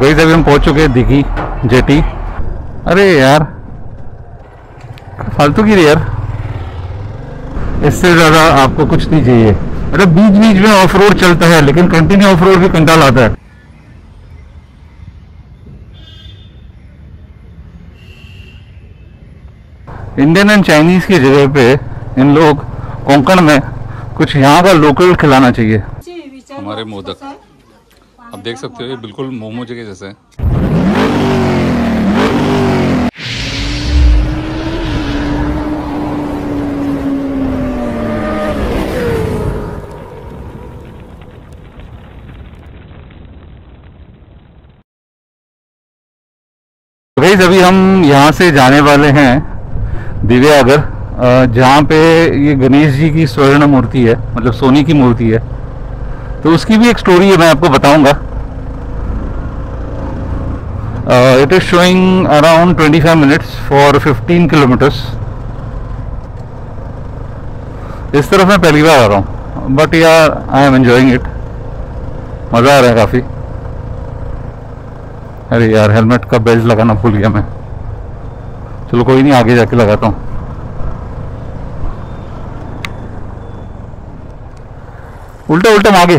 Guys अभी हम पहुंच चुके हैं दिघी जेटी। अरे यार फालतू की रे यार, इससे ज़्यादा आपको कुछ नहीं चाहिए। मतलब बीच बीच में ऑफ रोड चलता है लेकिन कंटिन्यू ऑफ रोड भी कंटाल आता है। इंडियन एंड चाइनीज़ की जगह पे इन लोग कोंकण में कुछ यहाँ का लोकल खिलाना चाहिए। हमारे मोदक आप देख सकते हो ये बिल्कुल मोमो जगह जैसे है। अभी हम यहाँ से जाने वाले हैं दिव्यागर, जहाँ पे ये गणेश जी की स्वर्ण मूर्ति है, मतलब सोने की मूर्ति है। तो उसकी भी एक स्टोरी है, मैं आपको बताऊंगा। It is showing around 25 minutes for 15 kilometres. इस तरफ मैं पहली बार आ रहा हूँ बट यार आई एम एंजॉइंग इट, मज़ा आ रहा है काफ़ी। अरे यार हेलमेट का बेल्ट लगाना भूल गया मैं, चलो कोई नहीं आगे जाके लगाता हूँ। उल्टा उल्टा मागे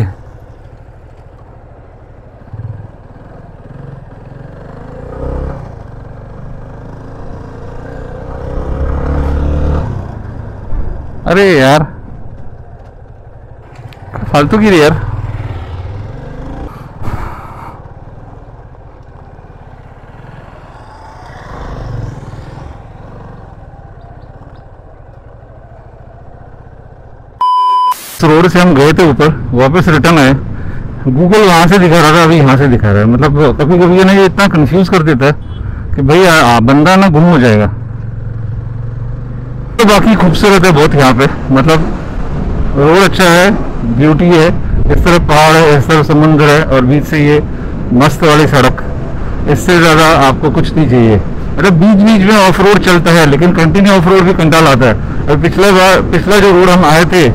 अरे यार फालतू की रे यार। रोड से हम गए थे ऊपर, वापस रिटर्न आए। गूगल वहाँ से दिखा रहा था, अभी यहाँ से दिखा रहा है। मतलब कभी कभी ना ये इतना कंफ्यूज कर देता है कि भाई बंदा ना गुम हो जाएगा। तो बाकी खूबसूरत है बहुत यहाँ पे, मतलब रोड अच्छा है, ब्यूटी है। इस तरफ पहाड़ है, इस तरफ समुद्र है और बीच से ये मस्त वाली सड़क। इससे ज़्यादा आपको कुछ नहीं चाहिए। अरे बीच बीच में ऑफ रोड चलता है लेकिन कंटिन्यू ऑफ रोड भी कंटाल आता है। और पिछला जो रोड हम आए थे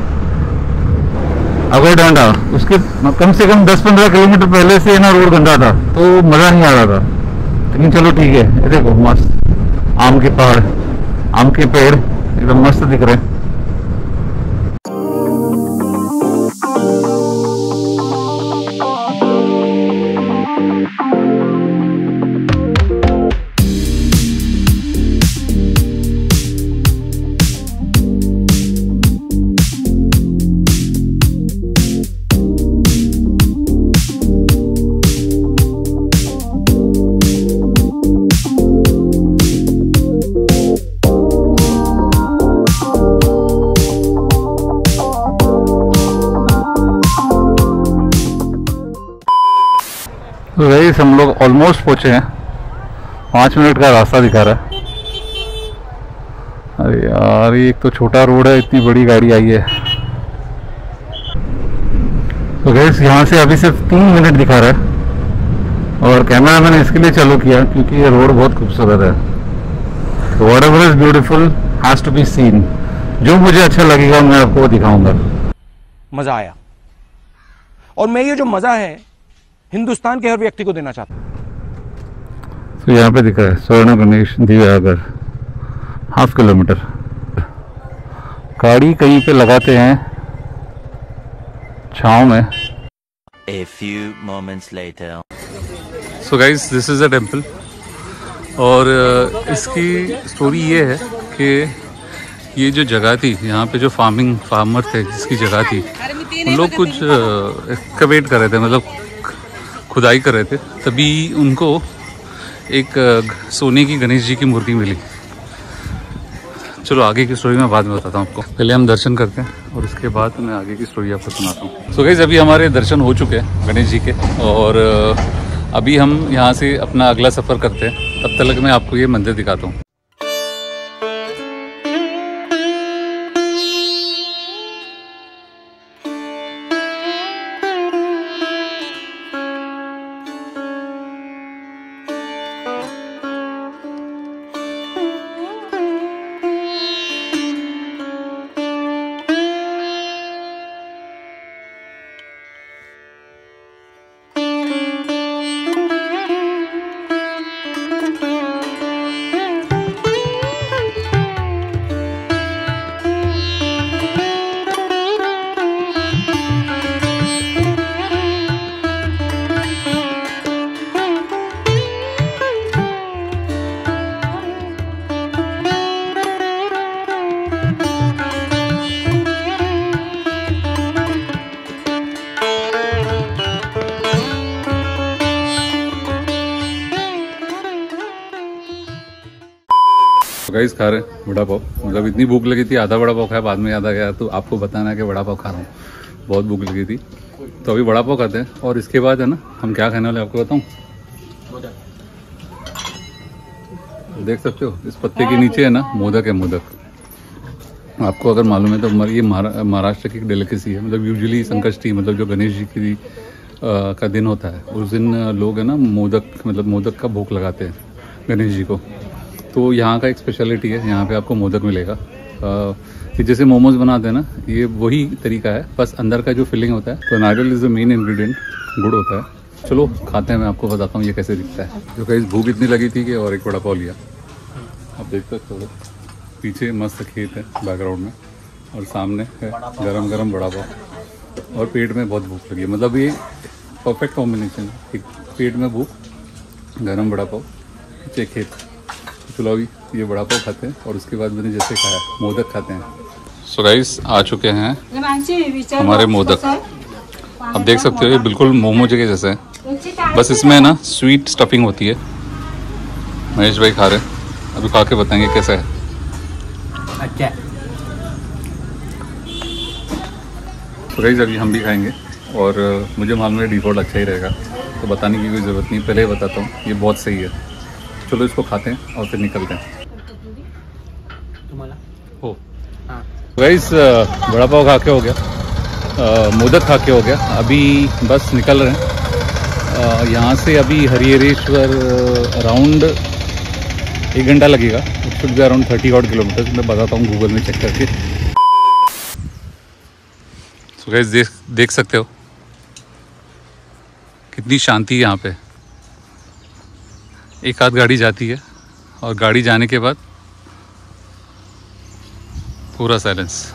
अगर डांडा, उसके कम से कम 10-15 किलोमीटर पहले से ना रोड गंदा था तो मज़ा नहीं आ रहा था। लेकिन चलो ठीक है, देखो मस्त आम के पहाड़, आम के पेड़ एकदम मस्त दिख रहे हैं। तो गाइस हम लोग ऑलमोस्ट पहुँचे हैं, 5 मिनट का रास्ता दिखा रहा है। अरे यार ये एक तो छोटा रोड है, इतनी बड़ी गाड़ी आई है। तो गाइस यहाँ से अभी सिर्फ 3 मिनट दिखा रहा है और कैमरा मैंने इसके लिए चालू किया क्योंकि ये रोड बहुत खूबसूरत है। तो whatever is beautiful has to be seen. जो मुझे अच्छा लगेगा मैं आपको दिखाऊंगा। मज़ा आया और मैं ये जो मज़ा है हिंदुस्तान के हर व्यक्ति को देना चाहता हूँ। तो यहाँ पे दिखा है स्वर्ण गणेश दिव्यागर, हाफ किलोमीटर। गाड़ी कहीं पे लगाते हैं छाँव में। A few moments later. So guys, this is a temple. और इसकी स्टोरी ये है कि ये जो जगह थी, यहाँ पे जो फार्मर थे जिसकी जगह थी, उन लोग कुछ एक्सकवेट कर रहे थे, मतलब खुदाई कर रहे थे, तभी उनको एक सोने की गणेश जी की मूर्ति मिली। चलो आगे की स्टोरी मैं बाद में बताता हूँ आपको, पहले हम दर्शन करते हैं और उसके बाद मैं आगे की स्टोरी आपको सुनाता हूँ। सो गाइस अभी हमारे दर्शन हो चुके हैं गणेश जी के और अभी हम यहाँ से अपना अगला सफ़र करते हैं। तब तक मैं आपको ये मंदिर दिखाता हूँ। गाइस खा रहे हैं वड़ा पाव, मतलब इतनी भूख लगी थी, आधा वड़ा पाव खाया, बाद में याद आ गया तो आपको बताना है कि वड़ा पाव खा रहा हूँ, बहुत भूख लगी थी। तो अभी वड़ा पाव खाते हैं और इसके बाद है ना हम क्या खाने वाले आपको बताऊँ। देख सकते हो इस पत्ते के नीचे है ना मोदक है, मोदक आपको अगर मालूम है तो ये महाराष्ट्र की डेलिकेसी है। मतलब यूजुअली संकष्टी मतलब जो गणेश जी की का दिन होता है उस दिन लोग है ना मोदक मतलब मोदक का भोग लगाते हैं गणेश जी को। तो यहाँ का एक स्पेशलिटी है, यहाँ पे आपको मोदक मिलेगा। जैसे मोमोज बनाते हैं ना ये वही तरीका है, बस अंदर का जो फिलिंग होता है तो नारियल इज़ द मेन इंग्रेडिएंट, गुड़ होता है। चलो खाते हैं, मैं आपको बताता हूँ ये कैसे दिखता है। जो कहीं भूख इतनी लगी थी कि और एक वड़ा पाव लिया। आप देख सकते हो पीछे मस्त खेत है बैकग्राउंड में और सामने है गरम गरम वड़ा पाव और पेट में बहुत भूख लगी है। मतलब ये परफेक्ट कॉम्बिनेशन है, एक पेट में भूख, गरम वड़ा पाव, पीछे खेत। चलो अभी ये वड़ा पाव खाते हैं और उसके बाद मैंने जैसे खाया मोदक खाते हैं। सो गाइस आ चुके हैं हमारे मोदक। आप देख सकते हो ये बिल्कुल मोमो जगह जैसे हैं, बस इसमें ना स्वीट स्टफिंग होती है। महेश भाई खा रहे हैं, अभी खा के बताएंगे कैसा है। अच्छा तो गाइस अभी हम भी खाएंगे और मुझे मालूम है डिफॉल्ट अच्छा ही रहेगा तो बताने की कोई ज़रूरत नहीं, पहले ही बताता हूँ ये बहुत सही है। चलो इसको खाते हैं और फिर निकलते हैं। हो गाइस वड़ा पाव खा के हो गया, मोदक खा के हो गया, अभी बस निकल रहे हैं यहाँ से। अभी हरिहरेश्वर अराउंड 1 घंटा लगेगा, it should be around 30 odd kilometre. मैं बताता हूँ गूगल में चेक करके। सो गाइस देख सकते हो कितनी शांति है यहाँ पे। एक आध गाड़ी जाती है और गाड़ी जाने के बाद पूरा साइलेंस।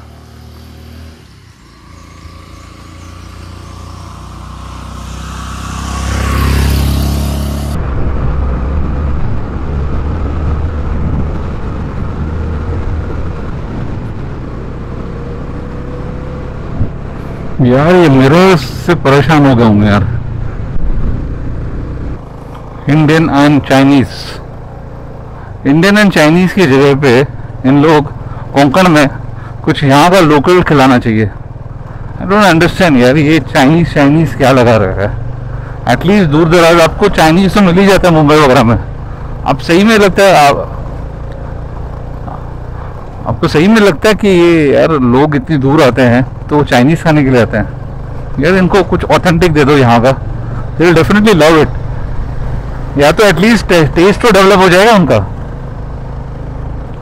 यार ये मिरर्स से परेशान हो गया हूँ यार। इंडियन एंड चाइनीज़ की जगह पे इन लोग कोंकण में कुछ यहाँ का लोकल खिलाना चाहिए। आई डोंट अंडरस्टैंड यार ये चाइनीज़ क्या लगा रहा है। एटलीस्ट दूर दराज आपको चाइनीज़ तो मिल ही जाता है मुंबई वगैरह में। आप सही में लगता है आपको सही में लगता है कि ये यार लोग इतनी दूर आते हैं तो चाइनीज़ खाने के लिए आते हैं। यार इनको कुछ ऑथेंटिक दे दो यहाँ का, they will definitely love it. या तो एटलीस्ट टेस्ट तो डेवलप हो जाएगा उनका।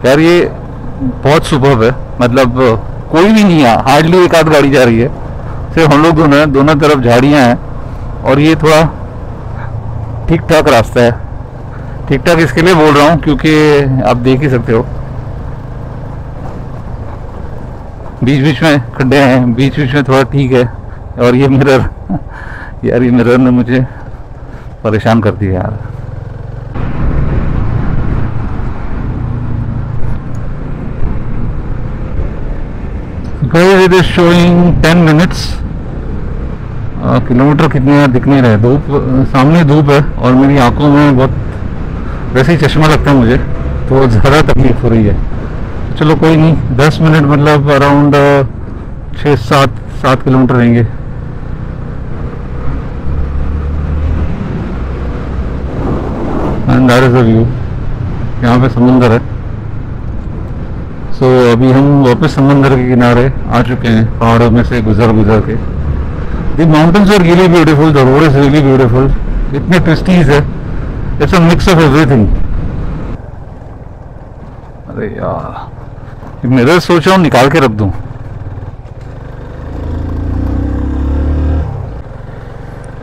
यार ये बहुत सुपर्ब है, मतलब कोई भी नहीं है, हार्डली एक आध गाड़ी जा रही है, सिर्फ हम लोग दोनों तरफ झाड़ियाँ हैं और ये थोड़ा ठीक ठाक रास्ता है। ठीक ठाक इसके लिए बोल रहा हूँ क्योंकि आप देख ही सकते हो बीच बीच में खड्डे हैं, बीच बीच में थोड़ा ठीक है। और ये मिरर यार ये मिरर ने मुझे परेशान करती है यार। It is showing 10 minutes। Kilometre कितने यार दिख नहीं रहे। धूप, सामने धूप है और मेरी आंखों में बहुत वैसे ही चश्मा लगता है मुझे, तो ज़्यादा तकलीफ हो रही है। चलो कोई नहीं, 10 मिनट मतलब अराउंड 6-7 किलोमीटर रहेंगे। And that is the view। यहाँ पे समंदर है। So, अभी हम वापस समंदर के किनारे आ चुके हैं, पहाड़ों में से गुजर के। The mountains are really beautiful, the road is really beautiful। इतने twisties है, it's a mix of everything। अरे यार ये मिरर सोच रहा हूँ निकाल के रख दूँ।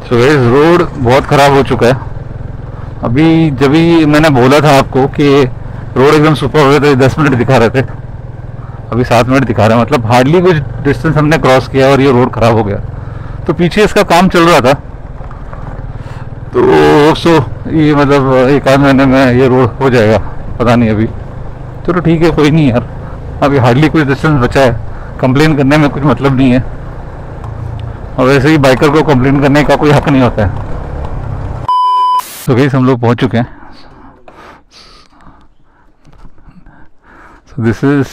So guys रोड बहुत खराब हो चुका है। अभी जब भी मैंने बोला था आपको कि रोड एकदम सुपर हो गया तो 10 मिनट दिखा रहे थे, अभी 7 मिनट दिखा रहे हैं। मतलब हार्डली कुछ डिस्टेंस हमने क्रॉस किया और ये रोड खराब हो गया। तो पीछे इसका काम चल रहा था तो सो ये मतलब 1-2 महीने में ये रोड हो जाएगा, पता नहीं अभी। चलो ठीक है कोई नहीं यार, अभी हार्डली कुछ डिस्टेंस बचा है, कंप्लेन करने में कुछ मतलब नहीं है और वैसे ही बाइकर को कंप्लेन करने का कोई हक नहीं होता है। तो गाइस हम लोग पहुंच चुके हैं। This is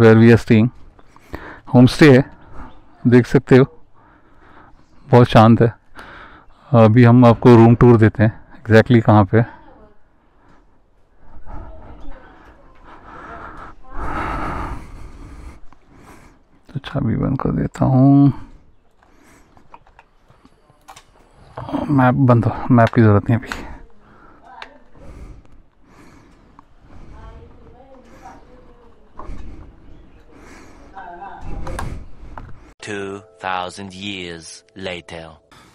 where we are staying, home stay है, देख सकते हो बहुत शांत है। अभी हम आपको रूम टूर देते हैं एग्जैक्टली कहाँ पे। तो चाबी बंद कर देता हूँ, मैप बंद हो, मैप की ज़रूरत नहीं अभी।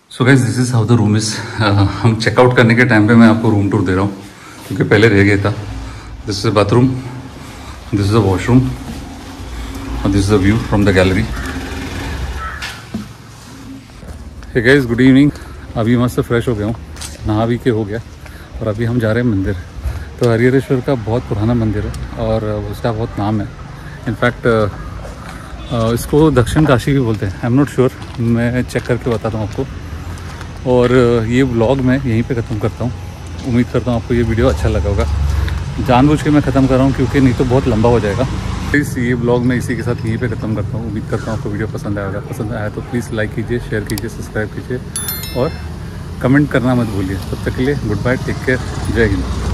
So guys, this is how the room is. हम चेकआउट करने के टाइम पे मैं आपको रूम टूर दे रहा हूँ क्योंकि पहले रह गया था। This is the bathroom, this is the washroom और this is the view from the gallery. Hey guys, good evening. अभी मस्त फ्रेश हो गया हूँ, नहा भी के हो गया और अभी हम जा रहे हैं मंदिर। तो हरिहरेश्वर का बहुत पुराना मंदिर है और उसका बहुत नाम है। इनफैक्ट इसको दक्षिण काशी भी बोलते हैं। आई एम नॉट श्योर, मैं चेक करके बताता हूँ आपको। और ये व्लॉग मैं यहीं पे ख़त्म करता हूँ। उम्मीद करता हूँ आपको ये वीडियो अच्छा लगा होगा। जानबूझ के मैं ख़त्म कर रहा हूँ क्योंकि नहीं तो बहुत लंबा हो जाएगा। प्लीज़ ये व्लॉग मैं इसी के साथ यहीं पे ख़त्म करता हूँ। उम्मीद करता हूँ आपको वीडियो पसंद आएगा। पसंद आया तो प्लीज़ लाइक कीजिए, शेयर कीजिए, सब्सक्राइब कीजिए और कमेंट करना मत भूलिए। तब तक के लिए गुड बाय, टेक केयर, जय हिंद।